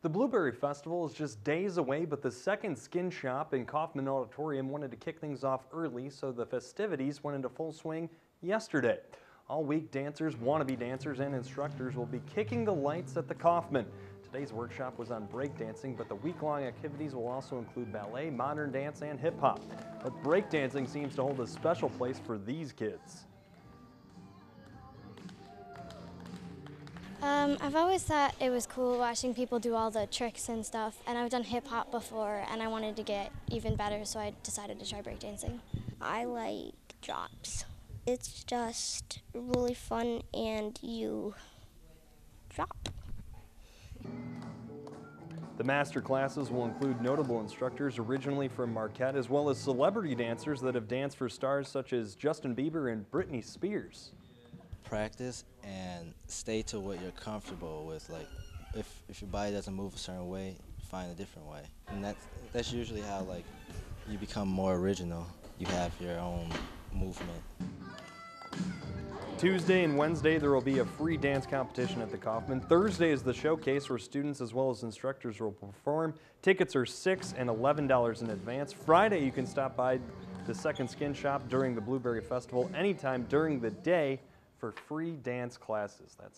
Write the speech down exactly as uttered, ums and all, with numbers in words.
The Blueberry Festival is just days away, but the Second Skin Shop in Kaufman Auditorium wanted to kick things off early, so the festivities went into full swing yesterday. All week, dancers, wannabe dancers, and instructors will be kicking the lights at the Kaufman. Today's workshop was on breakdancing, but the week-long activities will also include ballet, modern dance, and hip-hop. But breakdancing seems to hold a special place for these kids. Um, I've always thought it was cool watching people do all the tricks and stuff, and I've done hip-hop before and I wanted to get even better, so I decided to try breakdancing. I like drops. It's just really fun and you drop. The master classes will include notable instructors originally from Marquette, as well as celebrity dancers that have danced for stars such as Justin Bieber and Britney Spears. Practice and stay to what you're comfortable with. Like if, if your body doesn't move a certain way, find a different way. And that's, that's usually how like you become more original. You have your own movement. Tuesday and Wednesday there will be a free dance competition at the Kaufman. Thursday is the showcase where students as well as instructors will perform. Tickets are six dollars and eleven dollars in advance. Friday you can stop by the Second Skin Shop during the Blueberry Festival anytime during the day for free dance classes. That's